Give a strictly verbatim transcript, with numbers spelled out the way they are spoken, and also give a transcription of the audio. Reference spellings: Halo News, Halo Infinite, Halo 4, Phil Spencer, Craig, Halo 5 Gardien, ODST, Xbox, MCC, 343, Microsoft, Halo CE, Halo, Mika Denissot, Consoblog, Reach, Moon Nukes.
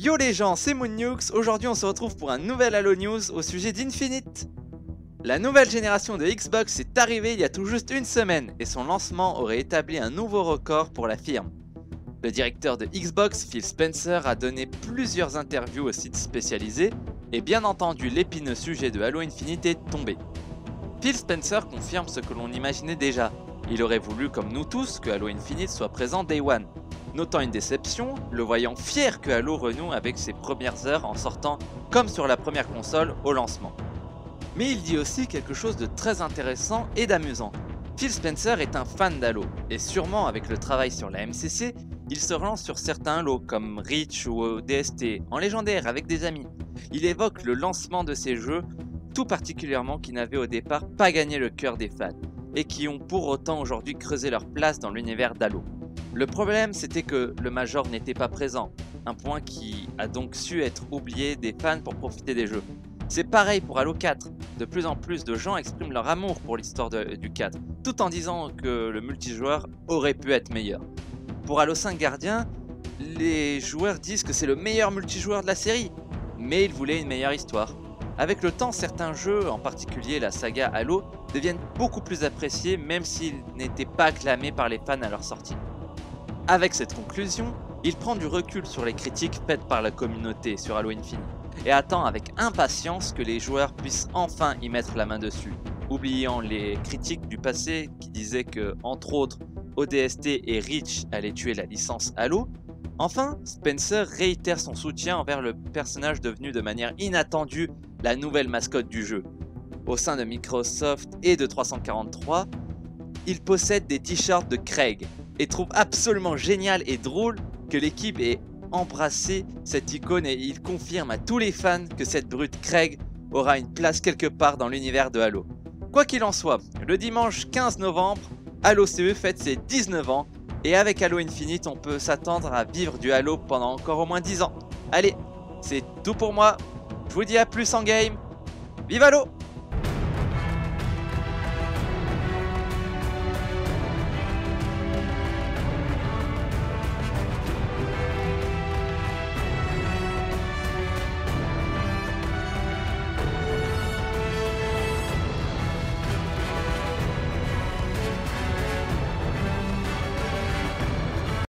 Yo les gens, c'est Moon Nukes. Aujourd'hui on se retrouve pour un nouvel Halo News au sujet d'Infinite. La nouvelle génération de Xbox est arrivée il y a tout juste une semaine et son lancement aurait établi un nouveau record pour la firme. Le directeur de Xbox, Phil Spencer, a donné plusieurs interviews aux sites spécialisés et bien entendu l'épineux sujet de Halo Infinite est tombé. Phil Spencer confirme ce que l'on imaginait déjà. Il aurait voulu, comme nous tous, que Halo Infinite soit présent Day One. Notant une déception, le voyant fier que Halo renoue avec ses premières heures en sortant, comme sur la première console, au lancement. Mais il dit aussi quelque chose de très intéressant et d'amusant. Phil Spencer est un fan d'Halo, et sûrement avec le travail sur la M C C, il se relance sur certains Halo comme Reach ou O D S T, en légendaire avec des amis. Il évoque le lancement de ces jeux, tout particulièrement qui n'avaient au départ pas gagné le cœur des fans, et qui ont pour autant aujourd'hui creusé leur place dans l'univers d'Halo. Le problème, c'était que le Major n'était pas présent, un point qui a donc su être oublié des fans pour profiter des jeux. C'est pareil pour Halo quatre, de plus en plus de gens expriment leur amour pour l'histoire du quatre, tout en disant que le multijoueur aurait pu être meilleur. Pour Halo cinq Gardien, les joueurs disent que c'est le meilleur multijoueur de la série, mais ils voulaient une meilleure histoire. Avec le temps, certains jeux, en particulier la saga Halo, deviennent beaucoup plus appréciés même s'ils n'étaient pas acclamés par les fans à leur sortie. Avec cette conclusion, il prend du recul sur les critiques faites par la communauté sur Halo Infinite et attend avec impatience que les joueurs puissent enfin y mettre la main dessus, oubliant les critiques du passé qui disaient que, entre autres, O D S T et Reach allaient tuer la licence Halo. Enfin, Spencer réitère son soutien envers le personnage devenu de manière inattendue la nouvelle mascotte du jeu. Au sein de Microsoft et de trois cent quarante-trois, il possède des t-shirts de Craig, et trouve absolument génial et drôle que l'équipe ait embrassé cette icône et il confirme à tous les fans que cette brute Craig aura une place quelque part dans l'univers de Halo. Quoi qu'il en soit, le dimanche quinze novembre, Halo C E fête ses dix-neuf ans et avec Halo Infinite on peut s'attendre à vivre du Halo pendant encore au moins dix ans. Allez, c'est tout pour moi, je vous dis à plus en game, vive Halo!